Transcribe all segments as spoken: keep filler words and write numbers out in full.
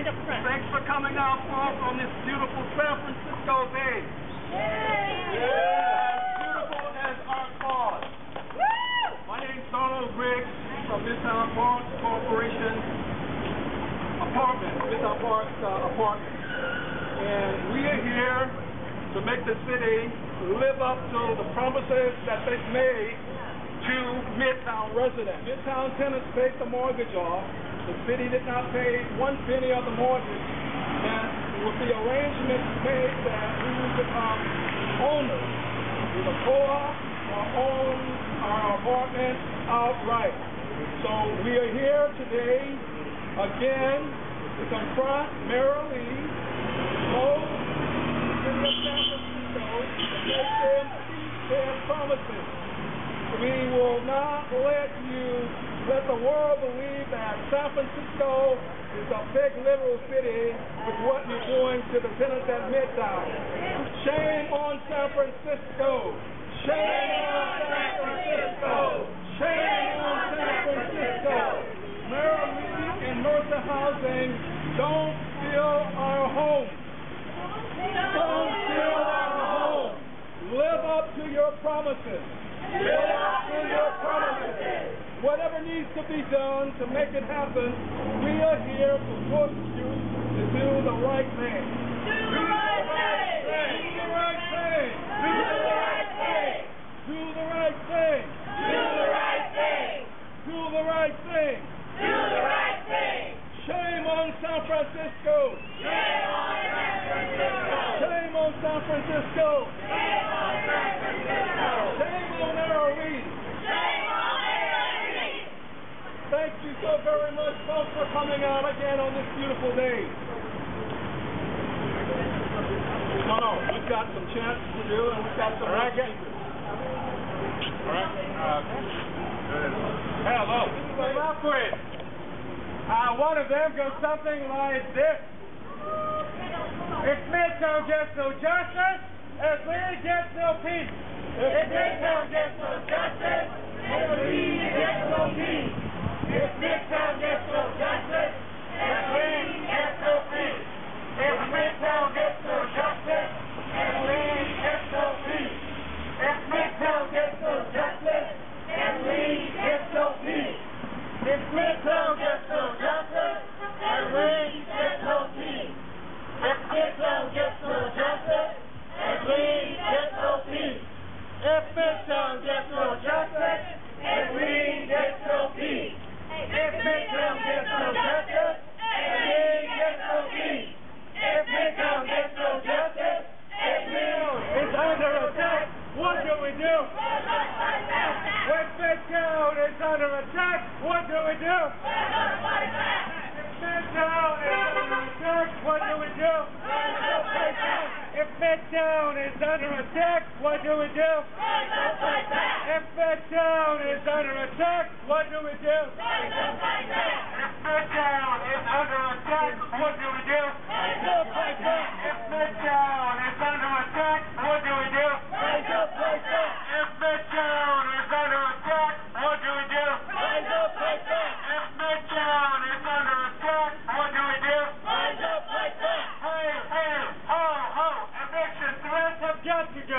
Thanks, thanks for coming out for us on this beautiful San Francisco day. Yay! As beautiful as our cause. Woo! My name's Donald Briggs from Midtown Parks Corporation Apartments, Midtown Parks uh, Apartments, and we are here to make the city live up to the promises that they've made to Midtown residents. Midtown tenants paid the mortgage off. The city did not pay one penny of the mortgage, and with the arrangements made that we would become owners, we would pour or own our apartments outright. So we are here today again to confront Mayor Lee, both the city of San Francisco, and make them keep their promises. We will not let you. Let the world believe that San Francisco is a big liberal city with what you're doing to the tenants at Midtown. Shame on San Francisco! Shame on San Francisco! Shame on San Francisco! Maryland and Mercer Housing, don't steal our homes. Don't steal our homes. Live up to your promises. Live up to your promises. Whatever needs to be done to make it happen, we are here to push you to do the right thing. Do the right thing! Do the right thing! Do the right thing! Do the right thing! Do the right thing! Do the right thing! Do the right thing! Shame on San Francisco! Shame on San Francisco! Shame on San Francisco! Shame on San Francisco! Shame on Maryland! Shame on Maryland! Thank you so very much, folks, for coming out again on this beautiful day. No, no, we've got some chants to do, and we've got some... All right, guys. All right. Uh, good. Hello. Elaborate. Uh, one of them goes something like this. If Midtown gets no justice, if Lee gets no peace. If Midtown gets no justice, if Lee gets no peace. If Midtown gets no justice, if Lee gets no peace. If Midtown gets no justice, if Lee gets no peace. If Midtown gets no justice, if Lee gets no peace. If Midtown gets no justice, if Lee gets no peace. If Midtown gets no justice, if Lee gets no peace. If Midtown gets no justice, if Lee gets no peace. If Midtown gets no justice, if Lee gets no peace. If Midtown gets no justice, if Lee is under attack, what do we do? If Midtown is under attack, what do we do? If Midtown is under attack, what do we do? If Midtown is under attack, what do we do? If Midtown is under attack, what do we do? If Midtown is under attack, what do we do? If Midtown is under attack, what do we do? If Midtown is under attack, what do we do? If Midtown is under attack, what do we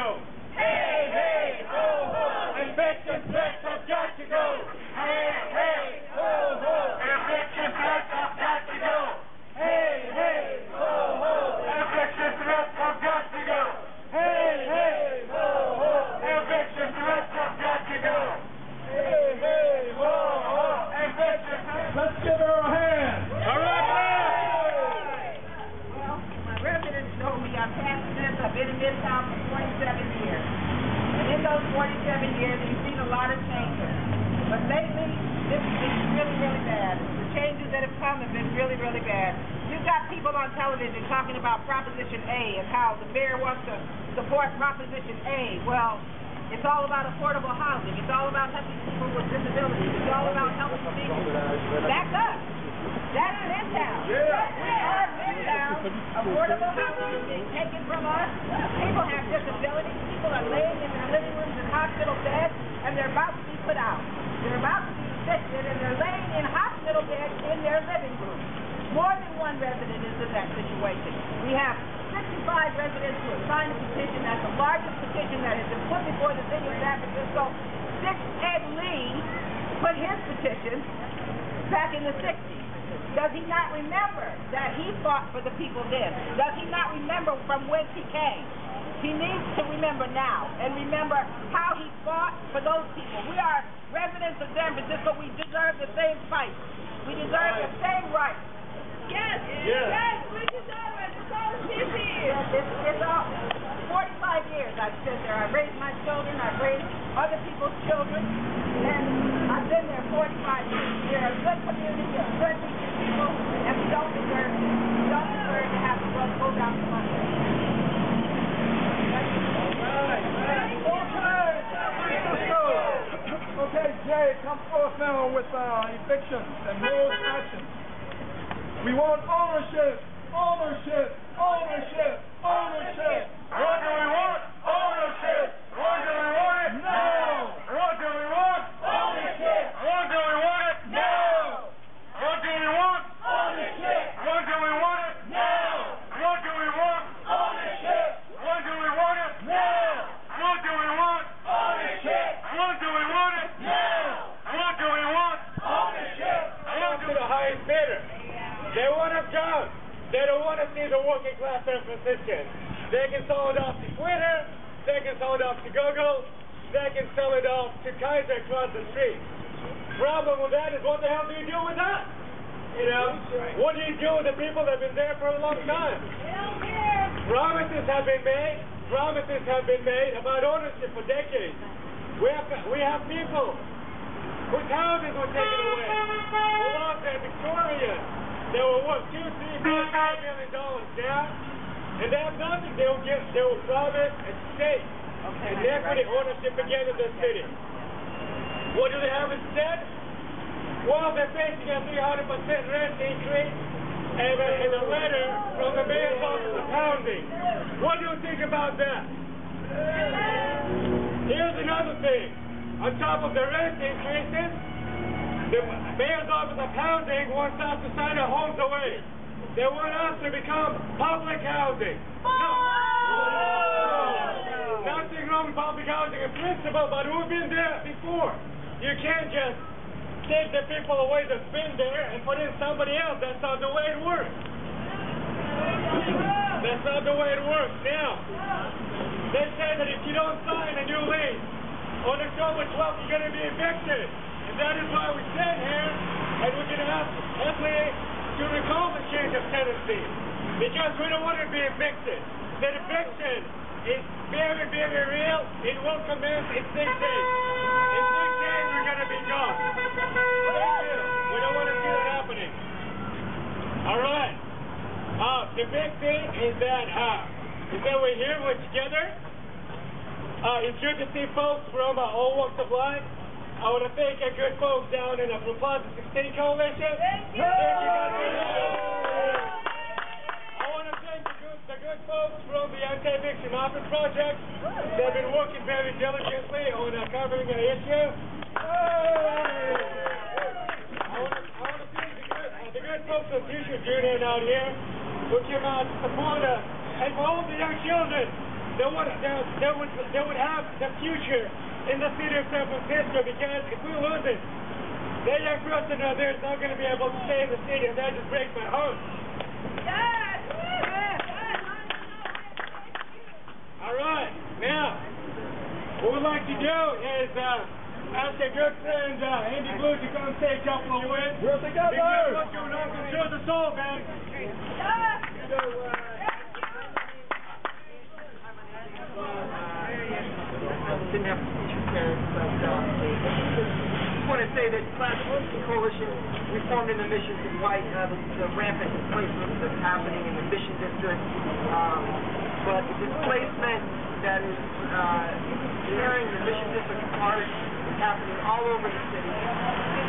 do? Hey, hey, ho, ho, eviction threats have got to go. Hey, hey, ho, ho, eviction threats have got to go. Hey, hey, ho, ho, eviction threats have got to go. Hey, hey, ho, ho, eviction threats have got to go. Hey, hey, ho, ho, eviction threats have got to go. Hey, hey, ho, ho, eviction threats. Let's give her a hand. All right. I've been in Midtown for twenty-seven years. And in those forty-seven years, you've seen a lot of changes. But lately, this has been really, really bad. The changes that have come have been really, really bad. You've got people on television talking about Proposition A and how the mayor wants to support Proposition A. Well, it's all about affordable housing. It's all about helping people with disabilities. It's all about helping people. Back up. That's Midtown. We are Midtown. Affordable housing is being taken from us. People have disabilities. People are laying in their living rooms and hospital beds, and they're about to be put out. They're about to be evicted, and they're laying in hospital beds in their living rooms. more than one resident is in that situation. We have sixty-five residents who have signed a petition. That's the largest petition that has been put before the city of San Francisco since Ed Lee put his petition back in the sixties. Does he not remember that he fought for the people then? Does he not remember from whence he came? He needs to remember now and remember how he fought for those people. We are residents of San Francisco. We deserve the same fight. We deserve the same rights. Yes, yes, yes, we deserve it. It's all this is. It's, it's all forty-five years I've stood there. I've raised my children. I've raised other people's children. And I've been there forty-five years. We're a good community, a good people, and we don't deserve it. We don't deserve to have to go, go down to London. Okay, Jay, come forth now with uh, evictions and rules actions. We want ownership, ownership, ownership, ownership. What do we want? Ownership. What do we want it? Now. What do we want? Ownership. What do we want it? Now. What do we want? Ownership. What do we want it? Now. What do we want? Ownership. What do we want it? Now. What do we want? Ownership. What do we want it? Now. What do we want? Ownership. What do the highest bidder? They want us down. They don't want to see the working class San Franciscans. They can sell it off to Twitter. They can sell it off to Google. They can sell it off to Kaiser across the street. Problem with that is, what the hell do you do with that? You know, what do you do with the people that have been there for a long time? Promises have been made. Promises have been made about ownership for decades. We have we have people whose houses were taken away. We lost their Victorians. They were worth two, three, four, five million dollars now, and they have nothing. They will give, they will private and state, okay, and equity ownership again in this city. What do they have instead? Well, they're facing a three hundred percent rent increase and a, and a letter from the mayor's office of housing. What do you think about that? Here's another thing. On top of the rent increases, the mayor's office of housing wants us to sign our homes away. They want us to become public housing. No. No. Nothing wrong with public housing in principle, but we've been there before. You can't just take the people away that's been there and put in somebody else. That's not the way it works. That's not the way it works now. They say that if you don't sign a new lease, on October twelfth you're going to be evicted. And that is why we stand here, and we're going to ask F D A to recall the change of tenancy, because we don't want to be evicted. That eviction is very, very real. It will commence in six days. In six days, we're going to be gone. Thank you. We don't want to see that happening. All right. Uh, the big thing is that uh, is that we're here, we're together. Uh, it's good to see folks from uh, all walks of life. I want to thank our good folks down in the Proposite State Coalition. Thank you. Thank you guys for I want to thank the good, the good folks from the Anti-Eviction Market Project. They've been working very diligently on uh, covering our issue. I want to, I want to thank the good, uh, the good folks of Future Junior out here who came out to support us, and for all the young children that would, that, that would, that would have the future in the city of San Francisco, because if we lose it, that young person out there is not going to be able to stay in the city, and that just breaks my heart. Yes! Yes! All right, now, what we'd like to do is uh, ask our good friend uh, Andy Blue to come say a couple of words. We're together! Because what's going on can show the soul, man. Yes! You know, uh, didn't have to teach your parents, but uh, I just want to say that Classification Coalition, we formed in the mission to fight uh, the, the rampant displacement that's happening in the Mission District, um, but the displacement that is uh, tearing the Mission District apart is happening all over the city.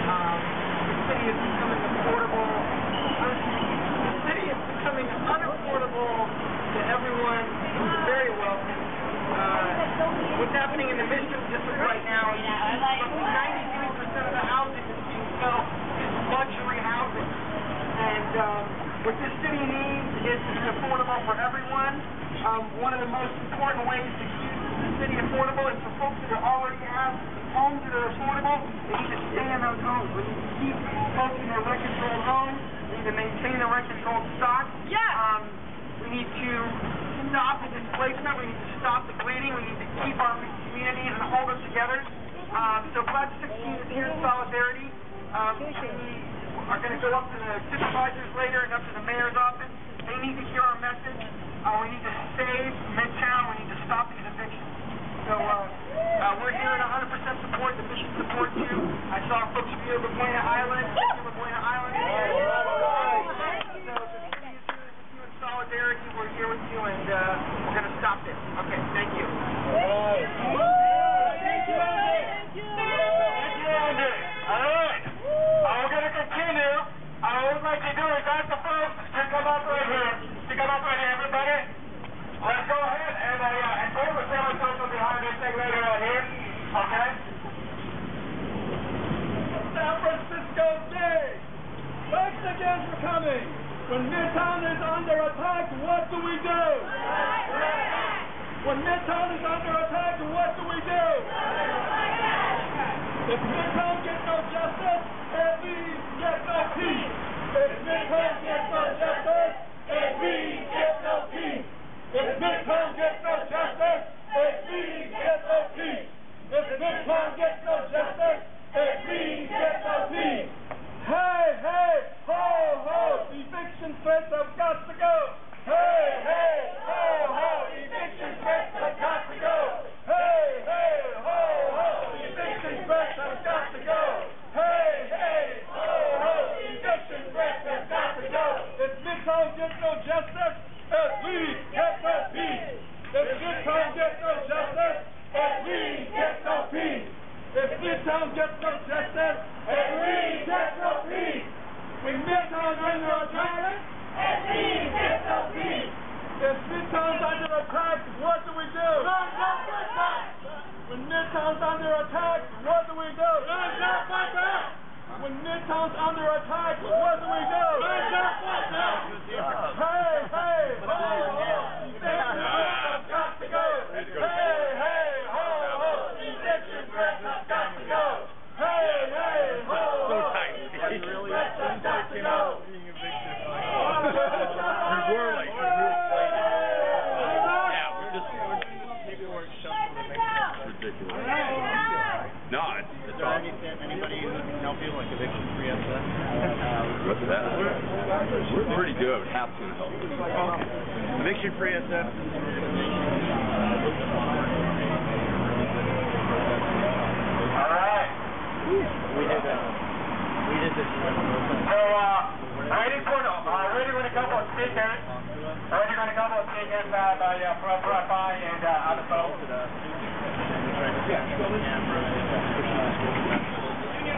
Um, the city is becoming affordable. The city is becoming unaffordable to everyone who's very wealthy. Uh, what's happening in the Mission District right now is ninety-three percent of the housing that's being built is luxury housing. And um, What this city needs is to be affordable for everyone. Um, one of the most important ways to keep the city affordable is for folks that already have homes that are affordable. They need to stay in those homes. We need to keep folks in their rent-controlled homes. We need to maintain the rent-controlled stock. Yeah. Um, we need to stop the displacement. We need to stop the bleeding. We need to keep our community and hold us together. Um, so Pledge sixteen is here in solidarity. Um, we are going to go up to the supervisors later and up to the mayor's office. They need to hear our message. Uh, we need to save Midtown. We need to stop these evictions. So uh, uh, we're here in one hundred percent support. The mission supports you. I saw folks from Yerba Buena Island. Yerba Buena Island. So the city is here with you in solidarity. We're here with you, and uh, we're going to stop this. Okay, thank you. Thank you. Thank you. Thank you. All right. Uh, we're going to continue. Uh, what we'd like to do is ask the folks to come up right here. To come up right here, everybody. Let's go ahead and uh, yeah, and put the family social behind this thing later on here. Okay? San Francisco Day. Thanks again for coming. When Midtown is under attack, what do we do? When Midtown is under attack, what do we do? If Midtown gets no justice, and we get no peace. If Midtown gets no justice, and we get no peace. If Midtown gets no justice, and we get no peace. If Midtown gets no justice, and we get no peace. Hey, hey, ho, ho, eviction threats have got to go. Hey, hey, ho, ho, eviction threats have got to go. Hey, hey, ho, ho, eviction threats have got to go. Hey, hey, ho, ho, eviction threats have got to go. If Midtown gets no justice, as we get no peace. If Midtown gets no justice, as we get no peace. If Midtown gets no justice, as we get no peace. When Midtown's under attack, as we get no peace. If Midtown's under attack, what do we do? When Midtown's under attack, what do we do? When Midtown's under attack, what do we do? Hey, hey, ho, ho, eviction threats have got to go. Hey, hey, ho, ho, eviction threats have got to go. Hey, hey, ho, ho, eviction threats have got to go. What's that? We're pretty good. Half's going to help. Eviction-free S F. All right. We did that. We did this. So, uh, waiting for uh, waiting with a couple of speakers. Waiting with a couple of speakers uh, by uh, from F I and uh, on the phone. Yeah.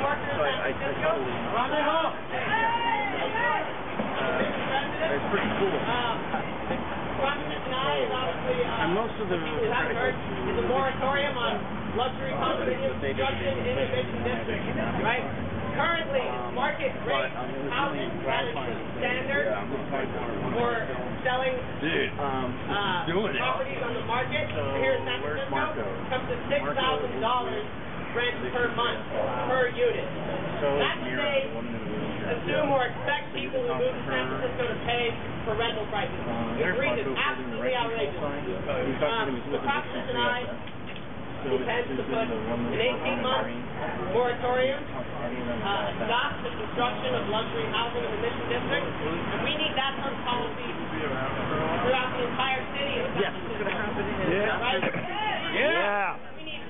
So I, I, I totally know. Uh, it's pretty cool. And most of the is a moratorium on luxury condominiums construction in the Mission District, right? Currently, it's market rate housing management standard for selling uh, properties on the market here in San Francisco comes to six thousand dollars. Rent per month, per unit. That's what they assume or expect people who move to San Francisco to pay for rental prices. The reason is absolutely outrageous. Um, the Proposition and I intend to put an eighteen-month moratorium uh, stop the construction of luxury housing in the Mission District, and we need that sort of policy throughout the entire city of San Francisco. Yeah. Right? Yeah. Yeah.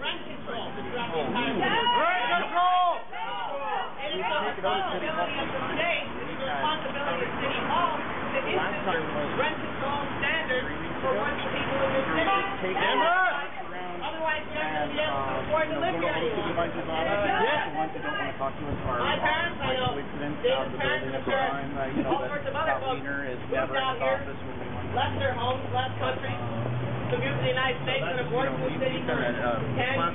Rent control. Rent control! And it's the responsibility of the state, it's the responsibility of City Hall to institute rent control standards for working people in this city. Otherwise, you won't be able to afford to live here anymore. My parents, I know, David's parents and parents, all sorts of other folks moved out here, left their homes, left country, to move to the United States and have worked in the city for ten,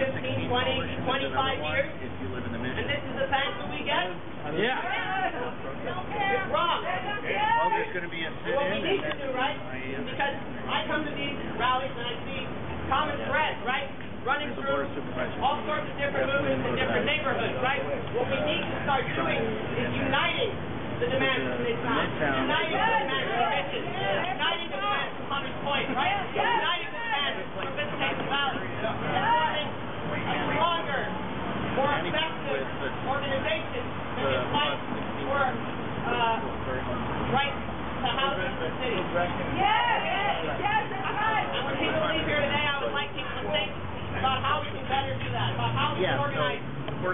fifteen, twenty, twenty-five years, and this is the thanks that we get? Yeah. It's wrong. It's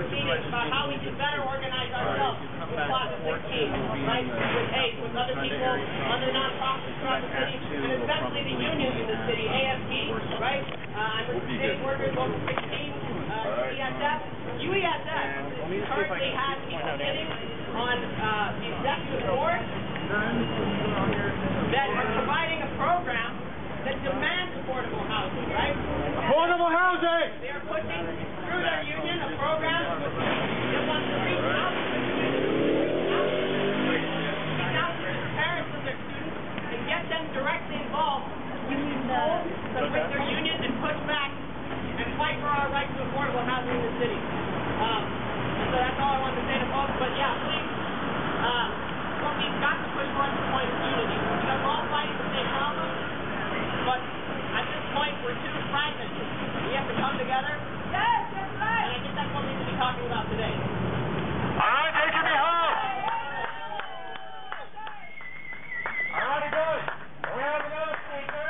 proceedings about how we can better organize ourselves with Plaza sixteen, right? With Hayes, with other people, other nonprofits throughout the city, and especially the unions in the city, A F D, right? I'm with the state workers, Local sixteen, uh, U E S F. U E S F currently has people sitting on uh, the executive board that are providing a program that demands affordable housing, right? Affordable housing! They are pushing through their union a program that wants to reach out to the students, reach out to the parents of their students, and get them directly involved with the schools, with their unions, and push back and fight for our right to affordable housing in the city. Um, so that's all I wanted to say to folks, but yeah, please, uh, what we've got to push for at this point is unity. Because we're all fighting the same problem, but at this point we're too fragmented. We have to come together. Yes, that's right. And I think that's what we need to be talking about today. All right, they can be home. All right, guys. We have another speaker.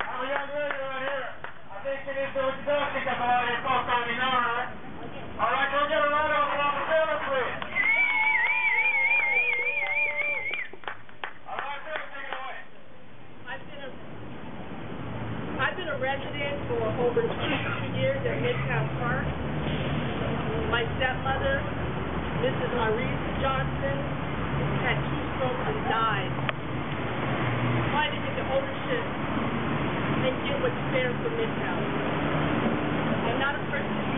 I'm a young lady right here. I think she needs to introduce herself about here, folks. I mean, all right. All right, go get a round of applause for Sarah, please. All right, Sarah, take it away. I've been a, I've been a resident for over twenty-two years at Midtown Park. My stepmother, Missus Maurice Johnson, had two strokes and died. Why didn't the ownership and get what's fair for Midtown? I'm not a person who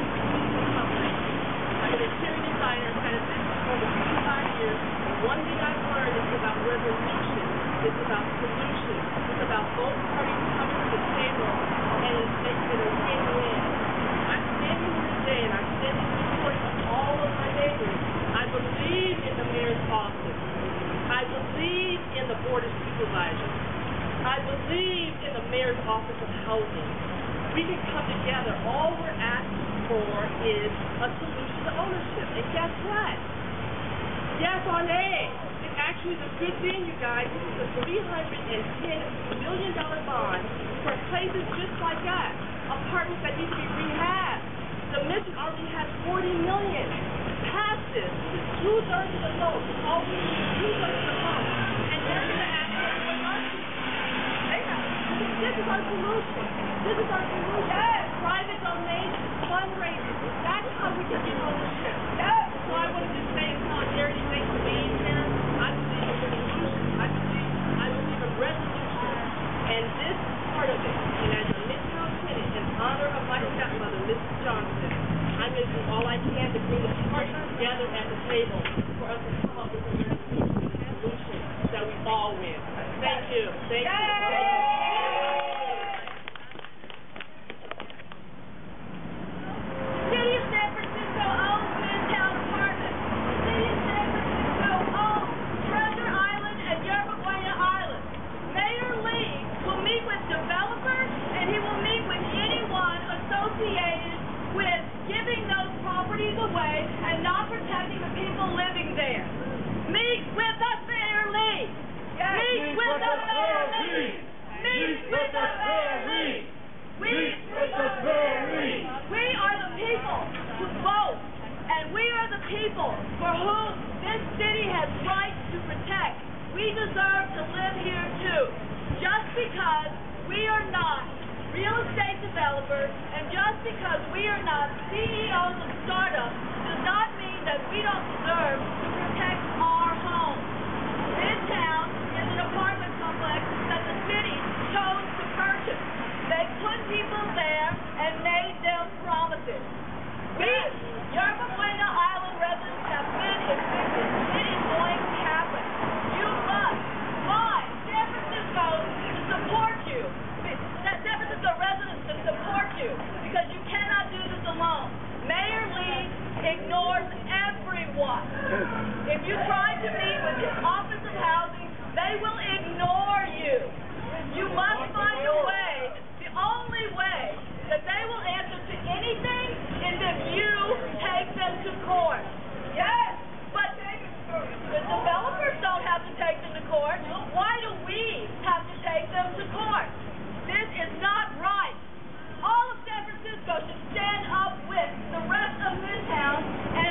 interior designer has had a business for over twenty-five years. One thing I've learned is about resolution. It's about solution. It's about both parties coming to the table and making a win-win. I'm standing here today, and I'm standing in support of all of my neighbors. I believe in the mayor's office. I believe in the Board of Supervisors. I believe in the mayor's office of housing. We can come together. All we're asking for is a solution. Ownership, and guess what? Yes on A. It actually is a good thing, you guys. This is a three hundred ten million dollar bond for places just like that, apartments that need to be rehabbed. The mission already has forty million. Pass this. This is two thirds of the loan. All we need is two thirds of the loan, and they're going to ask us for money. They have. This is our solution. This is our solution. Yes. Private donations, fundraising. That's how we can get ownership. Yes. So I want to just thank solidarity. Thanks for being here. I believe in resolution. I believe I believe in resolution. And this is part of it. And as a Midtown tenant, in honor of my stepmother, Missus Johnson, I'm going to do all I can to bring the partners together at the table for us to come up with a resolution that we all win. Thank you. Thank you. Thank you. Stand up with the rest of Midtown and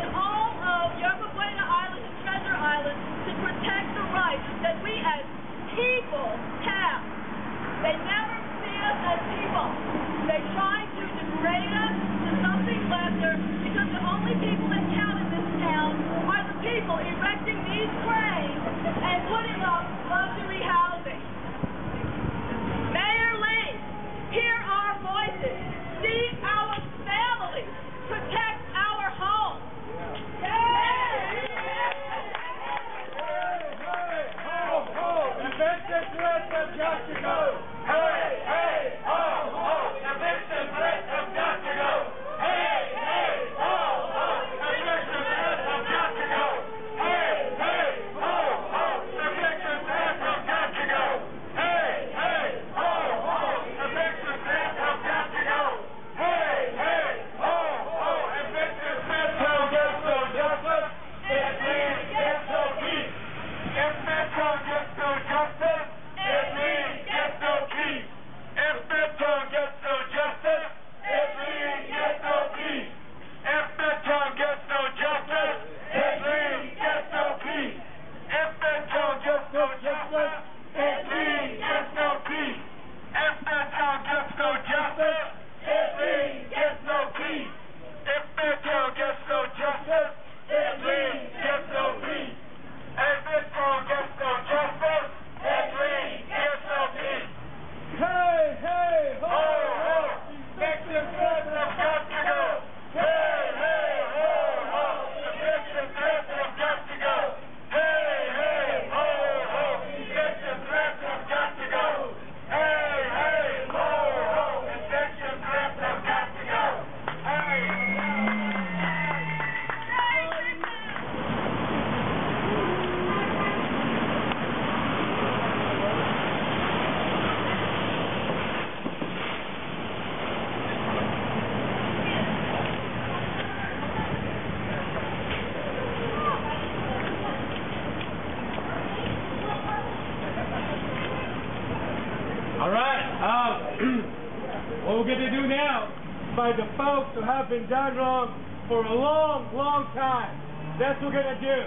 what we're going to do now by the folks who have been done wrong for a long, long time. That's what we're going to do.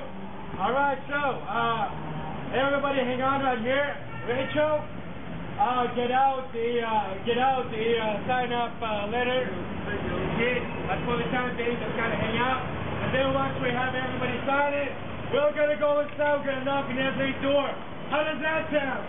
All right, so uh, everybody hang on right here. Rachel, uh, get out the uh, get out the uh, sign-up uh, letter. That's for the time being, just kind of hang out. And then once we have everybody sign it, we're going to go inside. We're going to knock on every door. How does that sound?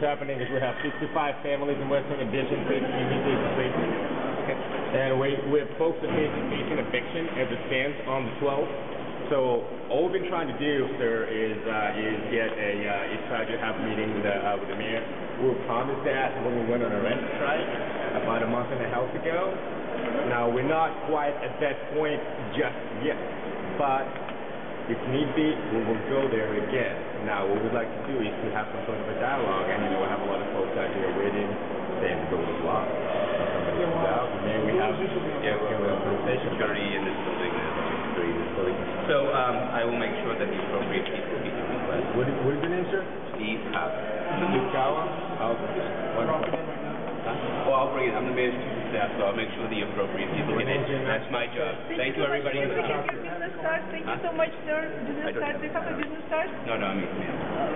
Happening is we have sixty-five families in Western Addition facing eviction, and we, we have folks that facing facing eviction as it stands on the twelfth. So all we've been trying to do, sir, is uh, is get a uh, is try to have a meeting with the, uh, with the mayor. We were promised that when we went on a rent strike about a month and a half ago. Now we're not quite at that point just yet, but if need be, we will go there again. Now, what we'd like to do is to have some sort of a dialogue. I mean, we'll have a lot of folks out here waiting, saying to go to the block. Maybe we have, yeah, we have a conversation. Security in this building, security in this building. So um, I will make sure that the appropriate people will be doing request. What is, what is your name, sir? Steve Howard. Steve Kawa? I'll just one second. Well, I'll bring it. I'm the mayor's chief of staff, so I'll make sure the appropriate people get in. That's my job. Thank, Thank you, everybody. Thank you, business stars. Thank you so much, sir. Business stars. Do you have a business stars? No, no, I mean,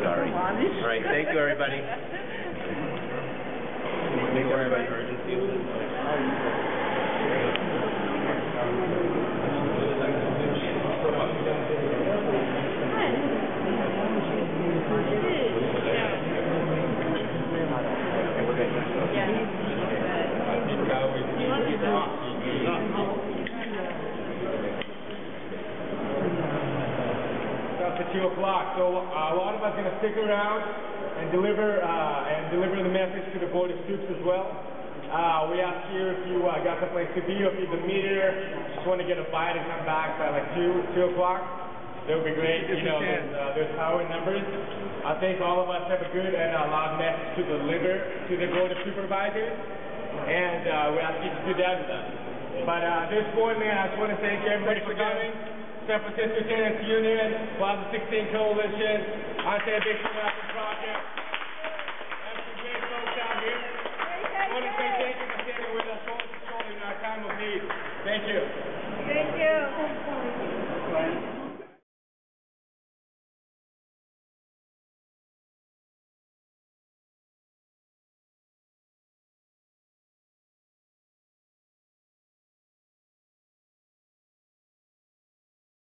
sorry. All right. Thank you, everybody. Thank you, everybody. Urgency. O'clock. So uh, a lot of us are going to stick around and deliver uh, and deliver the message to the Board of Supes as well. Uh, we ask you if you uh, got someplace to be, or if you're the meter, just want to get a bite and come back by like two two o'clock. That would be great. You know, there's, uh, there's power in numbers. I think all of us have a good and a loud message to deliver to the Board of Supervisors, and uh, we ask you to do that with us. But uh, at this point, man, I just want to thank everybody for coming. San Francisco Terrence Union, Proposite State Coalition, Anti-Eviction Market Project.